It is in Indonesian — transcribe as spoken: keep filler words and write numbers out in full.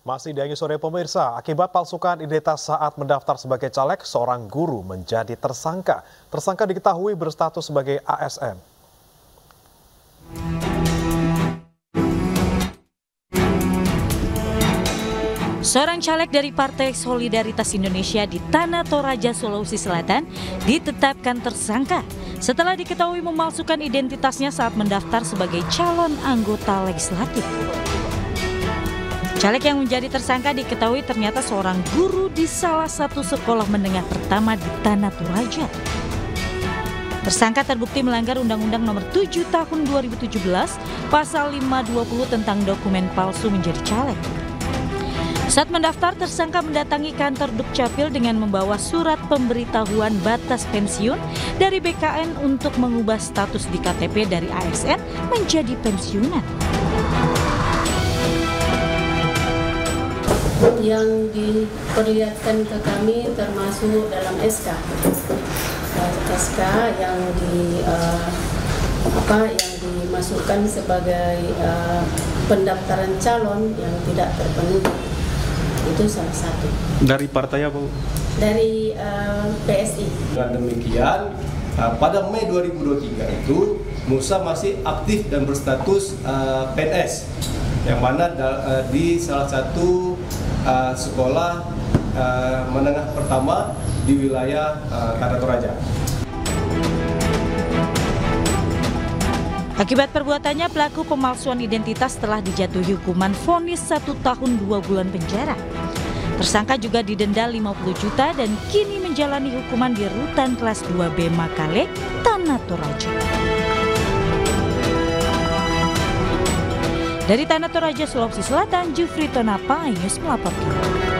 Masih di iNews Sore pemirsa, akibat palsukan identitas saat mendaftar sebagai caleg, seorang guru menjadi tersangka. Tersangka diketahui berstatus sebagai A S N. Seorang caleg dari Partai Solidaritas Indonesia di Tana Toraja, Sulawesi Selatan ditetapkan tersangka setelah diketahui memalsukan identitasnya saat mendaftar sebagai calon anggota legislatif. Caleg yang menjadi tersangka diketahui ternyata seorang guru di salah satu sekolah menengah pertama di Tana Toraja. Tersangka terbukti melanggar Undang-Undang Nomor tujuh Tahun dua ribu tujuh belas Pasal lima ratus dua puluh tentang dokumen palsu menjadi caleg. Saat mendaftar, tersangka mendatangi kantor Dukcapil dengan membawa surat pemberitahuan batas pensiun dari B K N untuk mengubah status di K T P dari A S N menjadi pensiunan. Yang diperlihatkan ke kami termasuk dalam S K, S K yang di uh, apa yang dimasukkan sebagai uh, pendaftaran calon yang tidak terpenuhi, itu salah satu. Dari partai apa? Dari uh, P S I. Dan demikian uh, pada Mei dua ribu dua puluh tiga itu Musa masih aktif dan berstatus uh, P N S, yang mana uh, di salah satu Uh, sekolah uh, menengah pertama di wilayah uh, Tana Toraja. Akibat perbuatannya, pelaku pemalsuan identitas telah dijatuhi hukuman vonis satu tahun dua bulan penjara. Tersangka juga didenda lima puluh juta dan kini menjalani hukuman di rutan kelas dua B Makale, Tana Toraja. Dari Tana Toraja, Sulawesi Selatan, Jufri Tonapaye melaporkan.